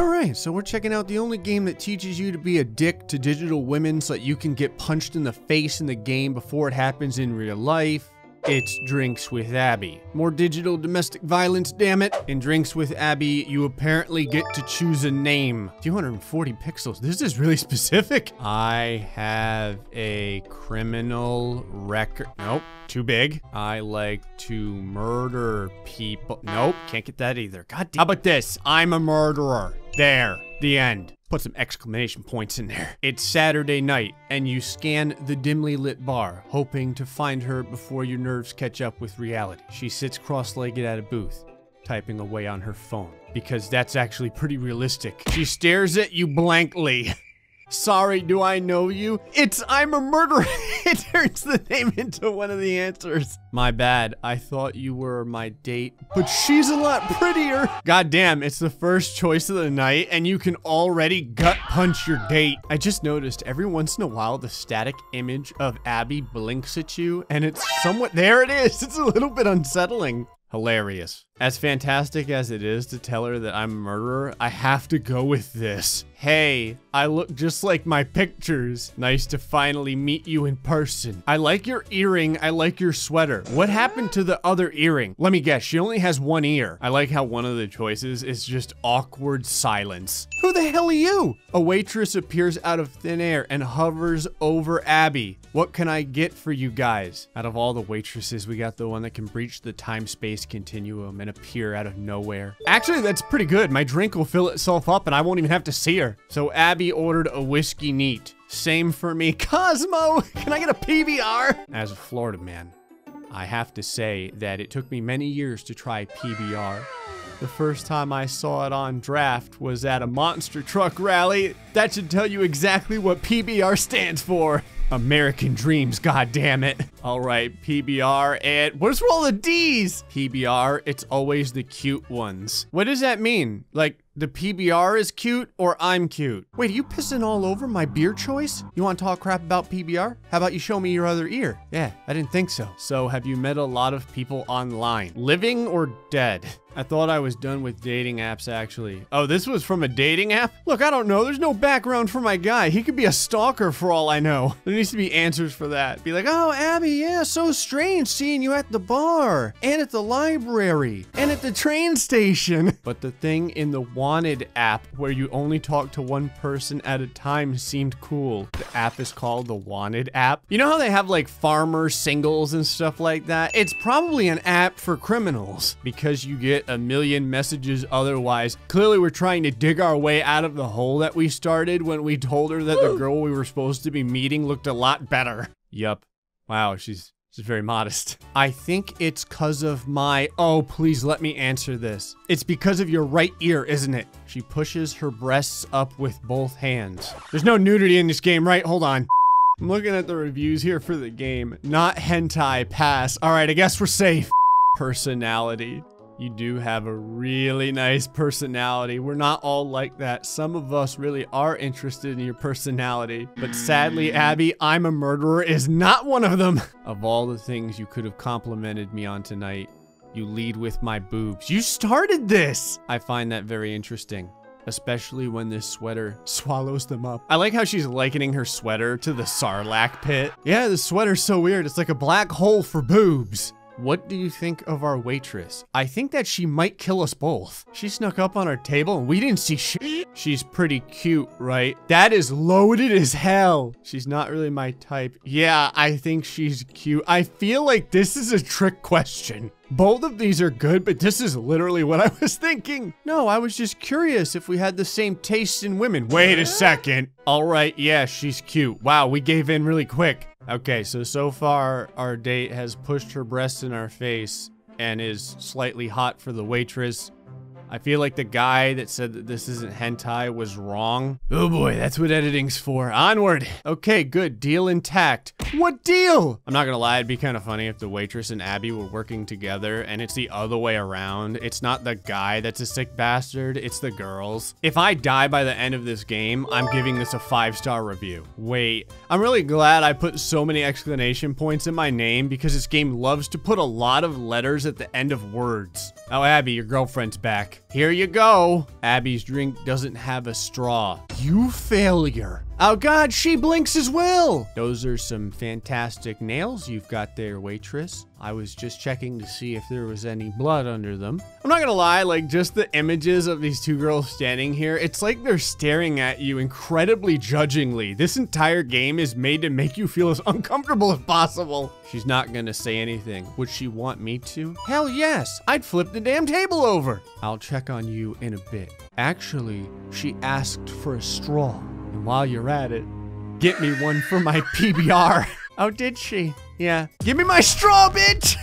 Alright, so we're checking out the only game that teaches you to be a dick to digital women so that you can get punched in the face in the game before it happens in real life. It's Drinks with Abby. More digital domestic violence, damn it. In Drinks with Abby, you apparently get to choose a name. 240 pixels, this is really specific. I have a criminal record. Nope, too big. I like to murder people. Nope, can't get that either. God damn. How about this? I'm a murderer. There, the end. Put some exclamation points in there. It's Saturday night, and you scan the dimly lit bar, hoping to find her before your nerves catch up with reality. She sits cross-legged at a booth, typing away on her phone, because that's actually pretty realistic. She stares at you blankly. Sorry, do I know you? It's I'm a murderer. It turns the name into one of the answers. My bad, I thought you were my date, but she's a lot prettier. Goddamn, it's the first choice of the night and you can already gut punch your date. I just noticed every once in a while the static image of Abby blinks at you and it's somewhat, there it is. It's a little bit unsettling. Hilarious. As fantastic as it is to tell her that I'm a murderer, I have to go with this. Hey, I look just like my pictures. Nice to finally meet you in person. I like your earring. I like your sweater. What happened to the other earring? Let me guess, she only has one ear. I like how one of the choices is just awkward silence. Who the hell are you? A waitress appears out of thin air and hovers over Abby. What can I get for you guys? Out of all the waitresses, we got the one that can breach the time-space continuum and appear out of nowhere. Actually, that's pretty good. My drink will fill itself up and I won't even have to see her. So Abby ordered a whiskey neat. Same for me. Cosmo, can I get a PBR? As a Florida man, I have to say that it took me many years to try PBR. The first time I saw it on draft was at a monster truck rally. That should tell you exactly what PBR stands for. American dreams, goddammit. All right, PBR and where's all the D's? PBR, it's always the cute ones. What does that mean? Like the PBR is cute or I'm cute? Wait, are you pissing all over my beer choice? You want to talk crap about PBR? How about you show me your other ear? Yeah, I didn't think so. So have you met a lot of people online? Living or dead? I thought I was done with dating apps, actually. Oh, this was from a dating app? Look, I don't know. There's no background for my guy. He could be a stalker for all I know. There needs to be answers for that. Be like, oh, Abby, yeah, so strange seeing you at the bar and at the library and at the train station. But the thing in the Wanted app where you only talk to one person at a time seemed cool. The app is called the Wanted app. You know how they have like farmer singles and stuff like that? It's probably an app for criminals because you get a million messages otherwise. Clearly we're trying to dig our way out of the hole that we started when we told her that the girl we were supposed to be meeting looked a lot better. Yup. Wow, she's very modest. I think it's because of my, oh, please let me answer this. It's because of your right ear, isn't it? She pushes her breasts up with both hands. There's no nudity in this game, right? Hold on. I'm looking at the reviews here for the game. Not hentai, pass. All right, I guess we're safe. Personality. You do have a really nice personality. We're not all like that. Some of us really are interested in your personality. But sadly, Abby, I'm a murderer is not one of them. Of all the things you could have complimented me on tonight, you lead with my boobs. You started this! I find that very interesting, especially when this sweater swallows them up. I like how she's likening her sweater to the Sarlacc pit. Yeah, the sweater's so weird. It's like a black hole for boobs. What do you think of our waitress? I think that she might kill us both. She snuck up on our table and we didn't see shit. She's pretty cute, right? That is loaded as hell. She's not really my type. Yeah, I think she's cute. I feel like this is a trick question. Both of these are good, but this is literally what I was thinking. No, I was just curious if we had the same taste in women. Wait a second. All right, yeah, she's cute. Wow, we gave in really quick. Okay, so far our date has pushed her breasts in our face and is slightly hot for the waitress. I feel like the guy that said that this isn't hentai was wrong. Oh boy, that's what editing's for. Onward. Okay, good. Deal intact. What deal? I'm not gonna lie, it'd be kind of funny if the waitress and Abby were working together and it's the other way around. It's not the guy that's a sick bastard, it's the girls. If I die by the end of this game, I'm giving this a 5-star review. Wait, I'm really glad I put so many exclamation points in my name because this game loves to put a lot of letters at the end of words. Oh, Abby, your girlfriend's back. Here you go. Abby's drink doesn't have a straw. You failure. Oh God, she blinks as well. Those are some fantastic nails you've got there, waitress. I was just checking to see if there was any blood under them. I'm not gonna lie, like just the images of these two girls standing here, it's like they're staring at you incredibly judgingly. This entire game is made to make you feel as uncomfortable as possible. She's not gonna say anything. Would she want me to? Hell yes, I'd flip the damn table over. I'll check on you in a bit. Actually, she asked for a straw. And while you're at it, get me one for my PBR. Oh, did she? Yeah. Give me my straw, bitch!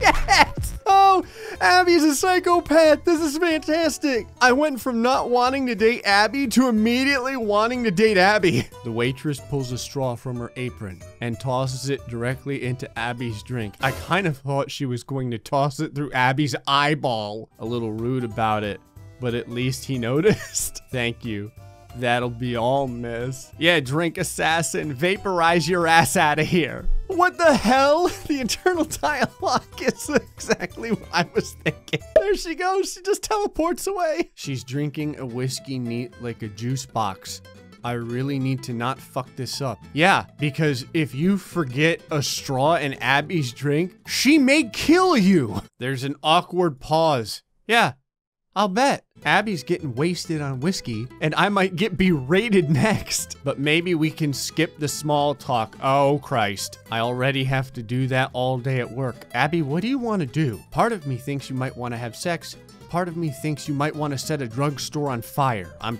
Yes! Oh, Abby's a psychopath. This is fantastic. I went from not wanting to date Abby to immediately wanting to date Abby. The waitress pulls a straw from her apron and tosses it directly into Abby's drink. I kind of thought she was going to toss it through Abby's eyeball. A little rude about it, but at least he noticed. Thank you. That'll be all, miss. Yeah, drink assassin, vaporize your ass out of here. What the hell? The internal dialogue is exactly what I was thinking. There she goes, she just teleports away. She's drinking a whiskey neat like a juice box. I really need to not fuck this up. Yeah, because if you forget a straw in Abby's drink, she may kill you. There's an awkward pause. Yeah. I'll bet. Abby's getting wasted on whiskey, and I might get berated next. But maybe we can skip the small talk. Oh, Christ. I already have to do that all day at work. Abby, what do you want to do? Part of me thinks you might want to have sex. Part of me thinks you might want to set a drugstore on fire. I'm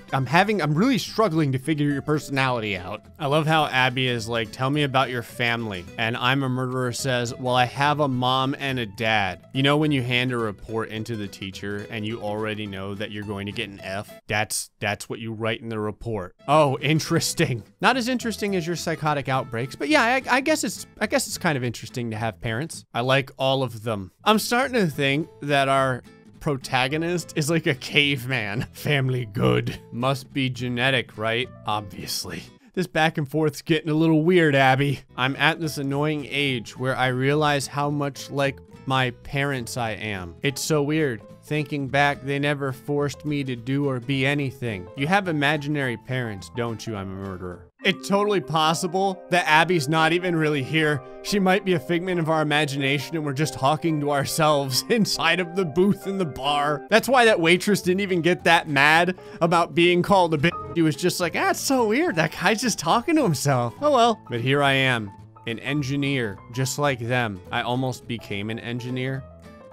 really struggling to figure your personality out. I love how Abby is like, tell me about your family. And I'm a Murderer says, well, I have a mom and a dad. You know when you hand a report into the teacher and you already know that you're going to get an F? That's what you write in the report. Oh, interesting. Not as interesting as your psychotic outbreaks, but yeah, I guess it's kind of interesting to have parents. I like all of them. I'm starting to think that our protagonist is like a caveman. Family good. Must be genetic, right? Obviously. This back and forth's getting a little weird, Abby. I'm at this annoying age where I realize how much like my parents I am. It's so weird. Thinking back, they never forced me to do or be anything. You have imaginary parents, don't you? I'm a Murderer. It's totally possible that Abby's not even really here. She might be a figment of our imagination and we're just talking to ourselves inside of the booth in the bar. That's why that waitress didn't even get that mad about being called a bitch. She was just like, ah, it's so weird. That guy's just talking to himself. Oh well. But here I am, an engineer, just like them. I almost became an engineer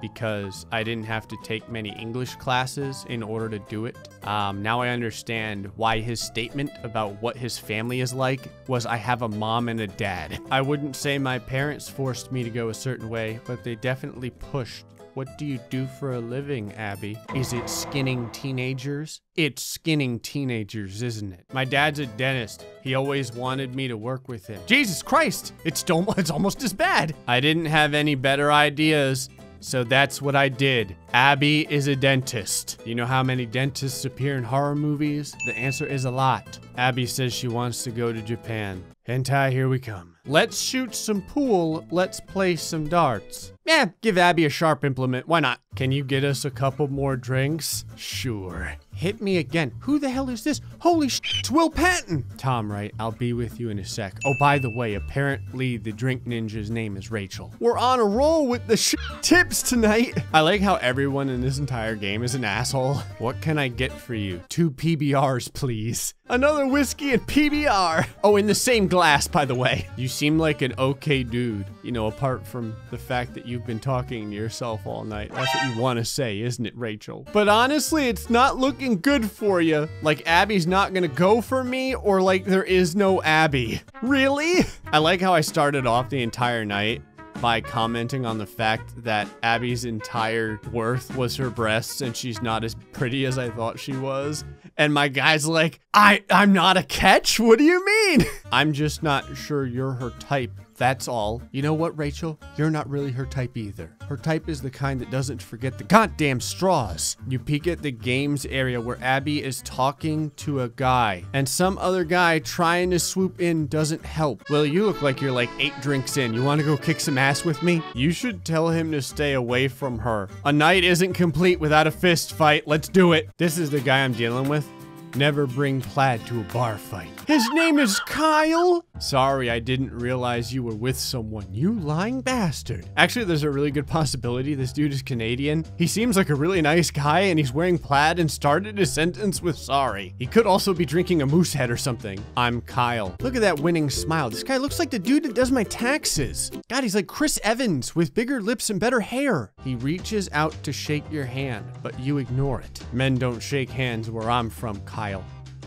because I didn't have to take many English classes in order to do it. Now I understand why his statement about what his family is like was I have a mom and a dad. I wouldn't say my parents forced me to go a certain way, but they definitely pushed. What do you do for a living, Abby? Is it skinning teenagers? It's skinning teenagers, isn't it? My dad's a dentist. He always wanted me to work with him. Jesus Christ, it's almost as bad. I didn't have any better ideas. So that's what I did. Abby is a dentist. You know how many dentists appear in horror movies? The answer is a lot. Abby says she wants to go to Japan. Hentai, here we come. Let's shoot some pool. Let's play some darts. Yeah, give Abby a sharp implement. Why not? Can you get us a couple more drinks? Sure. Hit me again. Who the hell is this? Holy sh**, it's Will Patton. Tom Wright, I'll be with you in a sec. Oh, by the way, apparently the drink ninja's name is Rachel. We're on a roll with the sh** tips tonight. I like how everyone in this entire game is an asshole. What can I get for you? 2 PBRs, please. Another whiskey and PBR. Oh, in the same glass, by the way. You seem like an okay dude. You know, apart from the fact that you've been talking to yourself all night. That's what you want to say, isn't it, Rachel? But honestly, it's not looking good for you. Like Abby's not gonna go for me, or like there is no Abby. Really? I like how I started off the entire night by commenting on the fact that Abby's entire worth was her breasts and she's not as pretty as I thought she was. And my guy's like, I'm not a catch? What do you mean? I'm just not sure you're her type. That's all. You know what, Rachel? You're not really her type either. Her type is the kind that doesn't forget the goddamn straws. You peek at the games area where Abby is talking to a guy, and some other guy trying to swoop in doesn't help. Well, you look like you're like 8 drinks in. You want to go kick some ass with me? You should tell him to stay away from her. A night isn't complete without a fist fight. Let's do it. This is the guy I'm dealing with. Never bring plaid to a bar fight. His name is Kyle. Sorry, I didn't realize you were with someone, you lying bastard. Actually, there's a really good possibility this dude is Canadian. He seems like a really nice guy and he's wearing plaid and started his sentence with sorry. He could also be drinking a moose head or something. I'm Kyle. Look at that winning smile. This guy looks like the dude that does my taxes. God, he's like Chris Evans with bigger lips and better hair. He reaches out to shake your hand, but you ignore it. Men don't shake hands where I'm from, Kyle.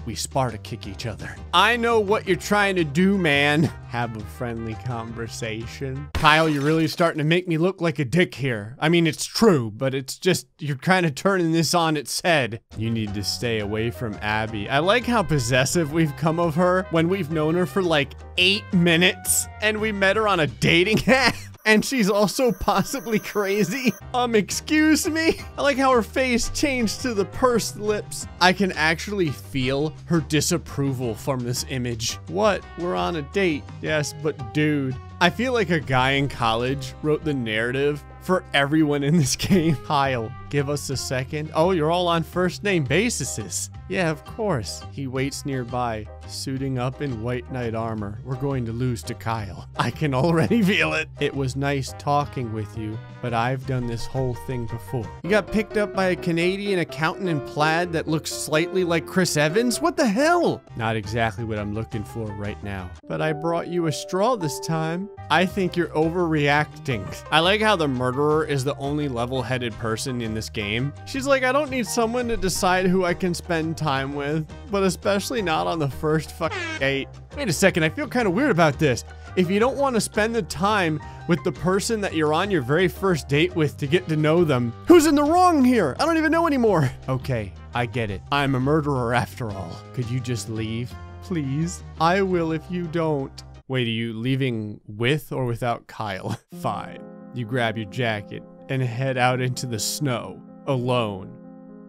We spar to kick each other. I know what you're trying to do, man. Have a friendly conversation. Kyle, you're really starting to make me look like a dick here. I mean, it's true, but it's just, you're kind of turning this on its head. You need to stay away from Abby. I like how possessive we've come of her when we've known her for like 8 minutes and we met her on a dating app. And she's also possibly crazy. Excuse me? I like how her face changed to the pursed lips. I can actually feel her disapproval from this image. What? We're on a date. Yes, but dude. I feel like a guy in college wrote the narrative for everyone in this game. Kyle, give us a second. Oh, you're all on first name basis. Yeah, of course. He waits nearby, suiting up in white knight armor. We're going to lose to Kyle. I can already feel it. It was nice talking with you, but I've done this whole thing before. You got picked up by a Canadian accountant in plaid that looks slightly like Chris Evans? What the hell? Not exactly what I'm looking for right now, but I brought you a straw this time. I think you're overreacting. I like how the murder is the only level-headed person in this game. She's like, I don't need someone to decide who I can spend time with, but especially not on the first fucking date. Wait a second, I feel kind of weird about this. If you don't want to spend the time with the person that you're on your very first date with to get to know them, who's in the wrong here? I don't even know anymore. Okay, I get it. I'm a murderer after all. Could you just leave, please? I will if you don't. Wait, are you leaving with or without Kyle? Fine. You grab your jacket and head out into the snow, alone,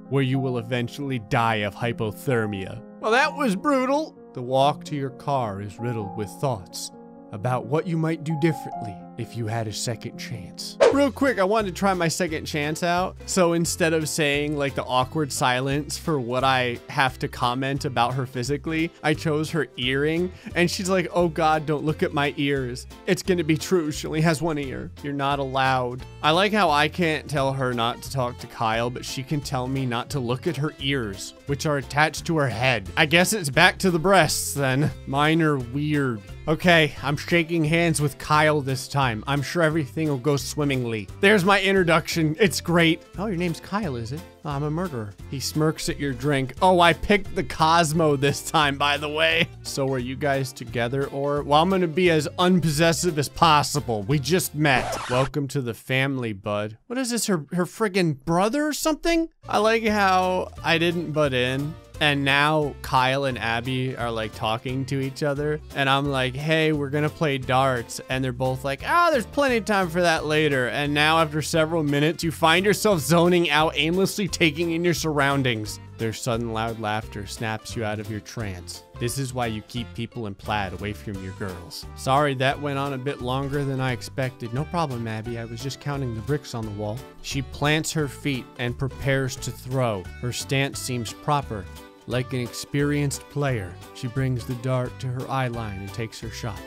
where you will eventually die of hypothermia. Well, that was brutal. The walk to your car is riddled with thoughts about what you might do differently if you had a second chance. Real quick, I wanted to try my second chance out. So instead of saying like the awkward silence for what I have to comment about her physically, I chose her earring and she's like, oh God, don't look at my ears. It's gonna be true, she only has one ear. You're not allowed. I like how I can't tell her not to talk to Kyle, but she can tell me not to look at her ears, which are attached to her head. I guess it's back to the breasts then. Mine are weird. Okay, I'm shaking hands with Kyle this time. I'm sure everything will go swimming. There's my introduction. It's great. Oh, your name's Kyle, is it? Oh, I'm a murderer. He smirks at your drink. Oh, I picked the Cosmo this time, by the way. So are you guys together or? Well, I'm gonna be as unpossessive as possible. We just met. Welcome to the family, bud. What is this, her friggin' brother or something? I like how I didn't butt in. And now Kyle and Abby are like talking to each other and I'm like, hey, we're gonna play darts. And they're both like, ah, there's plenty of time for that later. And now after several minutes, you find yourself zoning out, aimlessly taking in your surroundings. Their sudden loud laughter snaps you out of your trance. This is why you keep people in plaid away from your girls. Sorry, that went on a bit longer than I expected. No problem, Abby. I was just counting the bricks on the wall. She plants her feet and prepares to throw. Her stance seems proper. Like an experienced player, she brings the dart to her eye line and takes her shot,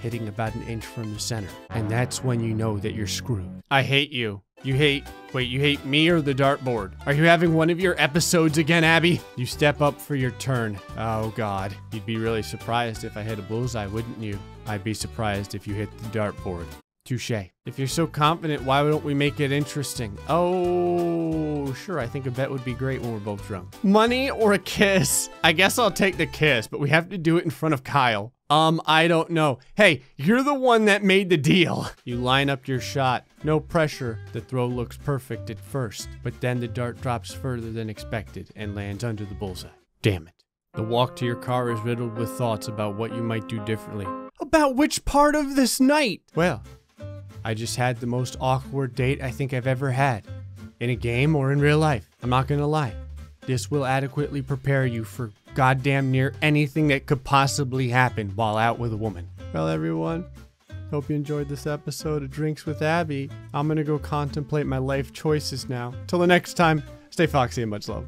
hitting about an inch from the center. And that's when you know that you're screwed. I hate you. Wait, you hate me or the dartboard? Are you having one of your episodes again, Abby? You step up for your turn. Oh God, you'd be really surprised if I hit a bullseye, wouldn't you? I'd be surprised if you hit the dartboard. Touché. If you're so confident, why don't we make it interesting? Oh, sure. I think a bet would be great when we're both drunk. Money or a kiss? I guess I'll take the kiss, but we have to do it in front of Kyle. I don't know. Hey, you're the one that made the deal. You line up your shot. No pressure. The throw looks perfect at first, but then the dart drops further than expected and lands under the bullseye. Damn it. The walk to your car is riddled with thoughts about what you might do differently. About which part of this night? Well, I just had the most awkward date I think I've ever had. In a game or in real life. I'm not gonna lie. This will adequately prepare you for goddamn near anything that could possibly happen while out with a woman. Well, everyone, hope you enjoyed this episode of Drinks with Abby. I'm gonna go contemplate my life choices now. Till the next time, stay foxy and much love.